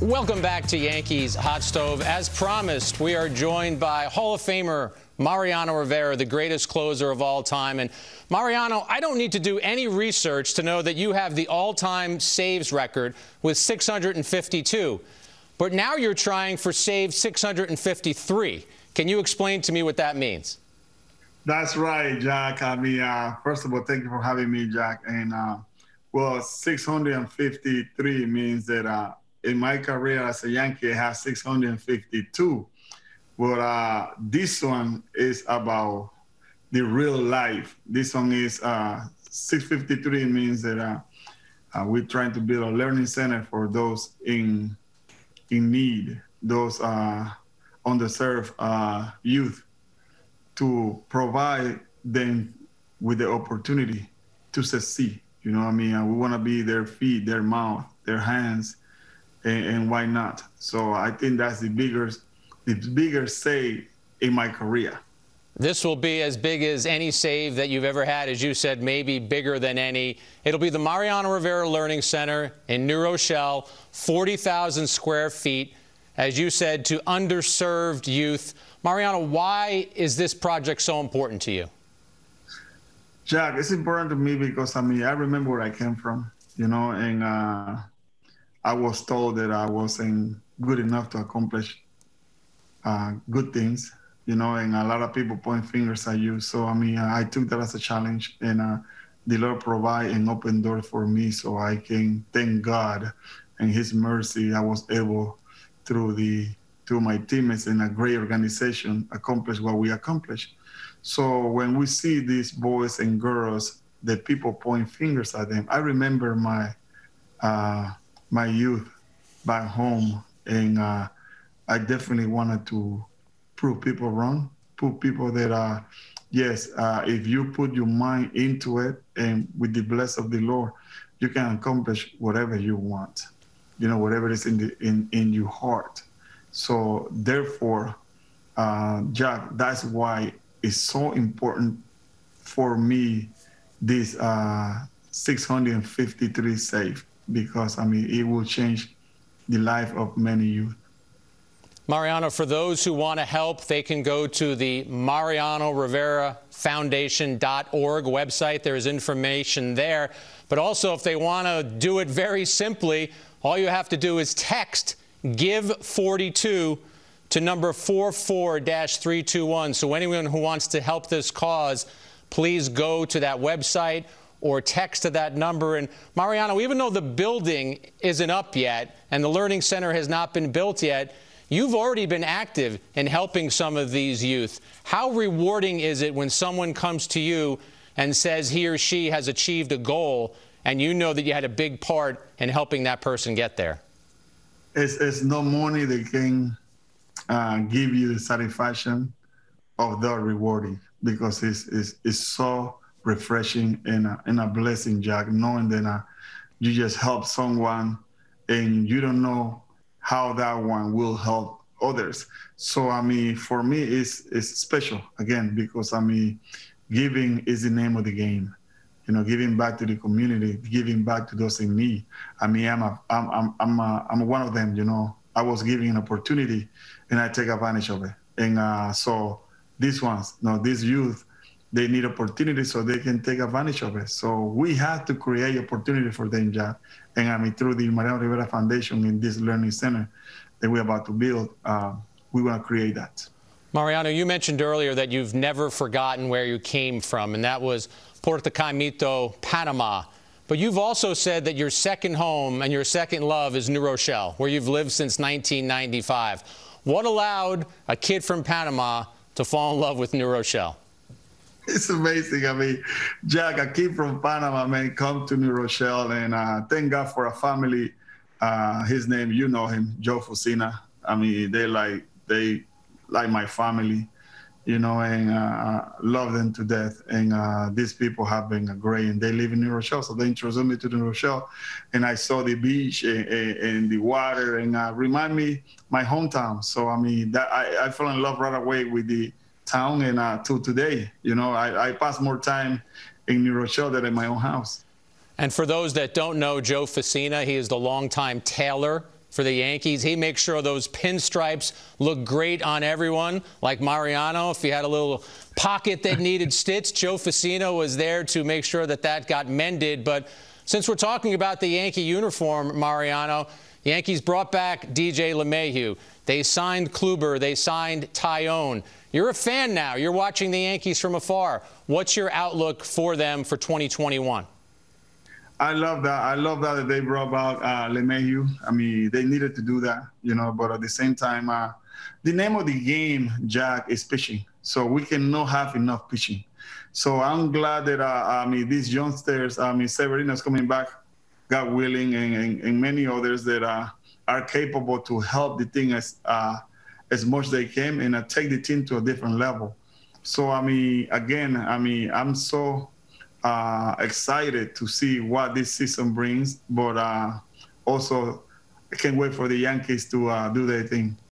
Welcome back to Yankees Hot Stove. As promised, we are joined by Hall of Famer Mariano Rivera, the greatest closer of all time. And Mariano, I don't need to do any research to know that you have the all-time saves record with 652. But now you're trying for save 653. Can you explain to me what that means? That's right, Jack. I mean, first of all, thank you for having me, Jack. And, well, 653 means that in my career as a Yankee, I have 652. But this one is about the real life. This one is 653 means that we're trying to build a learning center for those in need, those underserved youth, to provide them with the opportunity to succeed. You know what I mean? We want to be their feet, their mouth, their hands, and why not? So I think that's the bigger save in my career. This will be as big as any save that you've ever had, as you said, maybe bigger than any. It'll be the Mariano Rivera Learning Center in New Rochelle, 40,000 square feet, as you said, to underserved youth. Mariano, why is this project so important to you? Jack, it's important to me because, I mean, I remember where I came from, you know, and I was told that I wasn't good enough to accomplish good things, you know, and a lot of people point fingers at you. So, I mean, I took that as a challenge, and the Lord provided an open door for me so I can thank God and his mercy. I was able, through my teammates in a great organization, accomplish what we accomplished. So when we see these boys and girls, the people point fingers at them. I remember my my youth back home, and I definitely wanted to prove people wrong, prove people that, yes, if you put your mind into it and with the bless of the Lord, you can accomplish whatever you want, you know, whatever is in your heart. So therefore, Jack, that's why it's so important for me, this 653 save, because, I mean, it will change the life of many youth. Mariano, for those who want to help, they can go to the Mariano Rivera Foundation.org website. There is information there. But also, if they want to do it very simply, all you have to do is text GIVE42 to number 44-321. So anyone who wants to help this cause, please go to that website or text to that number. And Mariano, even though the building isn't up yet and the Learning Center has not been built yet, you've already been active in helping some of these youth. How rewarding is it when someone comes to you and says he or she has achieved a goal and you know that you had a big part in helping that person get there? It's no money that can give you the satisfaction of that rewarding, because it's so refreshing and a blessing, Jack, knowing that you just help someone and you don't know how that one will help others. So, I mean, for me, it's special, again, because, I mean, giving is the name of the game. You know, giving back to the community, giving back to those in need. I mean, I'm one of them, you know. I was given an opportunity, and I take advantage of it. And so these ones, you know, these youth, they need opportunity so they can take advantage of it. So we have to create opportunity for them, Jack. And I mean, through the Mariano Rivera Foundation and this learning center that we're about to build, we want to create that. Mariano, you mentioned earlier that you've never forgotten where you came from, and that was Puerto Caimito, Panama. But you've also said that your second home and your second love is New Rochelle, where you've lived since 1995. What allowed a kid from Panama to fall in love with New Rochelle? It's amazing. I mean, Jack, a kid from Panama, man, come to New Rochelle, and thank God for a family. His name, you know him, Joe Fasina. I mean, they like my family, you know, and love them to death. And these people have been great, and they live in New Rochelle, so they introduced me to New Rochelle, and I saw the beach and the water, and remind me my hometown. So, I mean, that I fell in love right away with the town, and till today, you know, I pass more time in New Rochelle than in my own house. And for those that don't know Joe Fasina, he is the longtime tailor for the Yankees. He makes sure those pinstripes look great on everyone, like Mariano. If he had a little pocket that needed stitched, Joe Fasina was there to make sure that that got mended. But since we're talking about the Yankee uniform, Mariano, Yankees brought back D.J. LeMahieu. They signed Kluber. They signed Tyone. You're a fan now. You're watching the Yankees from afar. What's your outlook for them for 2021? I love that. I love that they brought out LeMahieu. I mean, they needed to do that, you know, but at the same time, the name of the game, Jack, is pitching. So we cannot have enough pitching. So I'm glad that, I mean, these youngsters, I mean, Severino's coming back, God willing, and many others that are capable to help the team as much as they can and take the team to a different level. So, I mean, again, I mean, I'm so excited to see what this season brings, but also I can't wait for the Yankees to do their thing.